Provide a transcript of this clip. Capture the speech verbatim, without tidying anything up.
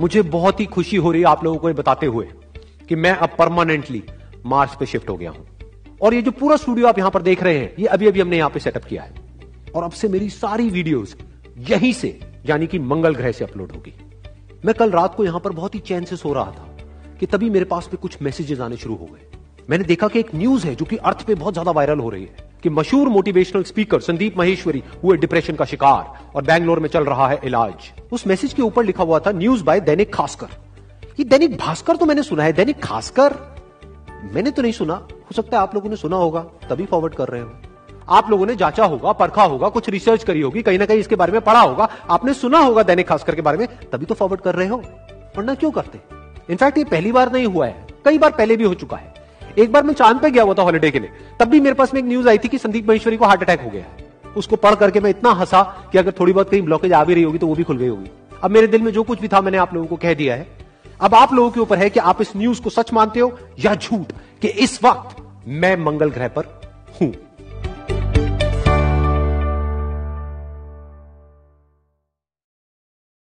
मुझे बहुत ही खुशी हो रही है आप लोगों को ये बताते हुए कि मैं अब परमानेंटली मार्स पे शिफ्ट हो गया हूं। और ये जो पूरा स्टूडियो आप यहां पर देख रहे हैं, ये अभी अभी हमने यहां पे सेटअप किया है और अब से मेरी सारी वीडियोस यहीं से यानी कि मंगल ग्रह से अपलोड होगी। मैं कल रात को यहां पर बहुत ही चैन से सो रहा था कि तभी मेरे पास पे कुछ मैसेजेस आने शुरू हो गए। मैंने देखा कि एक न्यूज है जो कि अर्थ पे बहुत ज्यादा वायरल हो रही है कि मशहूर मोटिवेशनल स्पीकर संदीप माहेश्वरी हुए डिप्रेशन का शिकार और बैंगलोर में चल रहा है इलाज। उस मैसेज के ऊपर लिखा हुआ था न्यूज बाय दैनिक खास्कर। ये दैनिक भास्कर तो मैंने सुना है, दैनिक खास्कर मैंने तो नहीं सुना। हो सकता है आप लोगों ने सुना होगा तभी फॉरवर्ड कर रहे हो। आप लोगों ने जांचा होगा, परखा होगा, कुछ रिसर्च करी होगी, कहीं ना कहीं इसके बारे में पढ़ा होगा, आपने सुना होगा दैनिक खास्कर के बारे में, तभी तो फॉरवर्ड कर रहे हो, वरना क्यों करते। इनफैक्ट ये पहली बार नहीं हुआ है, कई बार पहले भी हो चुका है। एक बार मैं चांद पे गया हुआ था हॉलीडे के लिए, तब भी मेरे पास में एक न्यूज आई थी कि संदीप महेश्वरी को हार्ट अटैक हो गया है। उसको पढ़ करके मैं इतना हंसा कि अगर थोड़ी बहुत कहीं ब्लॉकेज आ भी रही होगी तो वो भी खुल गई होगी। अब मेरे दिल में जो कुछ भी था मैंने आप लोगों को कह दिया है। अब आप लोगों के ऊपर है कि आप इस न्यूज को सच मानते हो या झूठ कि इस वक्त मैं मंगल ग्रह पर हूं।